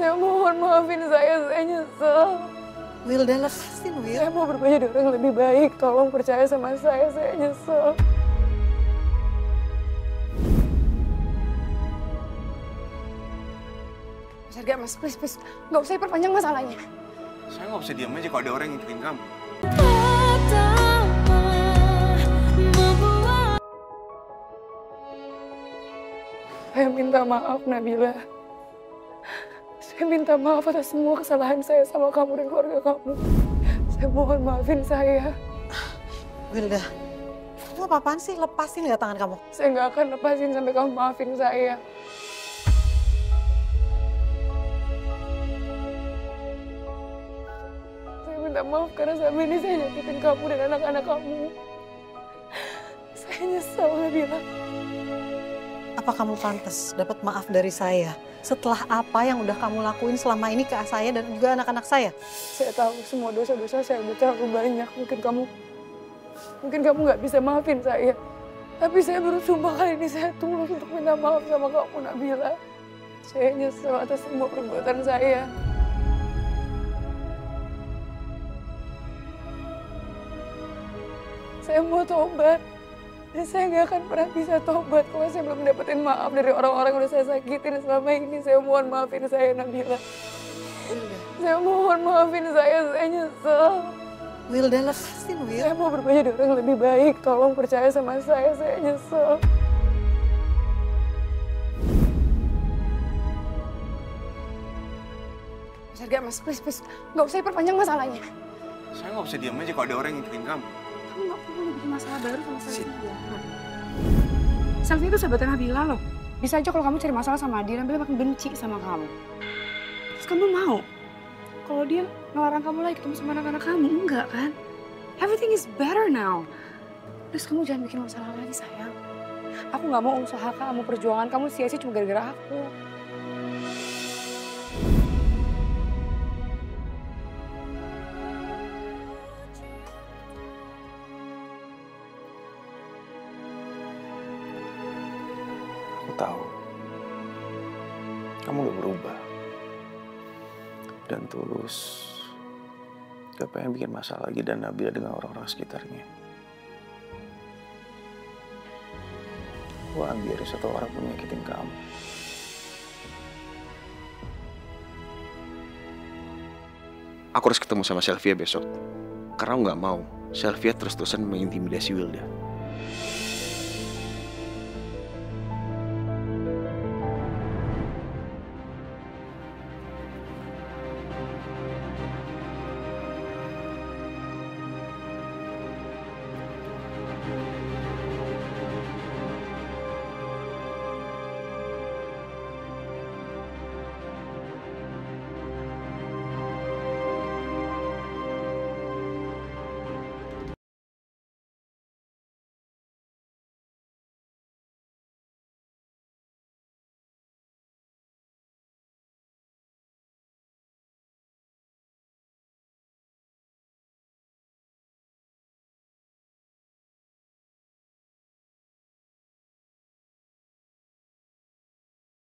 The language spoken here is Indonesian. Saya mohon maafin saya nyesel. Wilda, lepasin Wilda. Saya mau berubah jadi orang yang lebih baik, tolong percaya sama saya nyesel. Mas Arga, mas, please. Nggak usah perpanjang masalahnya. Saya nggak bisa diam aja kalau ada orang yang ngikutin kamu. Saya minta maaf, Nabila. Saya minta maaf atas semua kesalahan saya sama kamu dan keluarga kamu. Saya mohon maafin saya. Wilda, kamu apa-apaan sih? Lepasin nggak tangan kamu? Saya nggak akan lepasin sampai kamu maafin saya. Saya minta maaf karena selama ini saya nyakitin kamu dan anak-anak kamu. Saya nyesel, Nabila. Apa kamu pantas dapat maaf dari saya setelah apa yang udah kamu lakuin selama ini ke saya dan juga anak-anak saya? Saya tahu semua dosa-dosa saya udah terlalu banyak. Mungkin kamu nggak bisa maafin saya. Tapi saya bersumpah kali ini saya tulus untuk minta maaf sama kamu, Nabila. Saya nyesel atas semua perbuatan saya. Saya mau tobat. Dan saya nggak akan pernah bisa tobat kalau saya belum dapetin maaf dari orang-orang yang udah saya sakitin selama ini. Saya mohon maafin saya, Nabila. Wilda. Saya mohon maafin saya nyesel. Wilda, lepasin, Wilda. Saya mau berubah jadi orang lebih baik, tolong percaya sama saya nyesel. Mas Arga, mas, please. Nggak usah perpanjang masalahnya. Saya nggak bisa diam aja kalau ada orang yang ngikutin kamu. Kamu nggak perlu bikin masalah baru sama Sylvia. Sylvia itu sahabatnya Nabila loh. Bisa aja kalau kamu cari masalah sama dia, Nabila makin benci sama kamu. Terus kamu mau kalau dia ngelarang kamu lagi ketemu sama anak-anak kamu? Enggak kan? Everything is better now. Terus kamu jangan bikin masalah lagi, sayang. Aku nggak mau usaha kamu, perjuangan kamu sia-sia cuma gara-gara aku. Aku tahu kamu udah berubah dan tulus, gak pengen bikin masalah lagi dan Nabila dengan orang-orang sekitarnya. Wah, biar satu orang pun nyakitin kamu. Aku harus ketemu sama Sylvia besok, karena aku gak mau Sylvia terus-terusan mengintimidasi Wilda.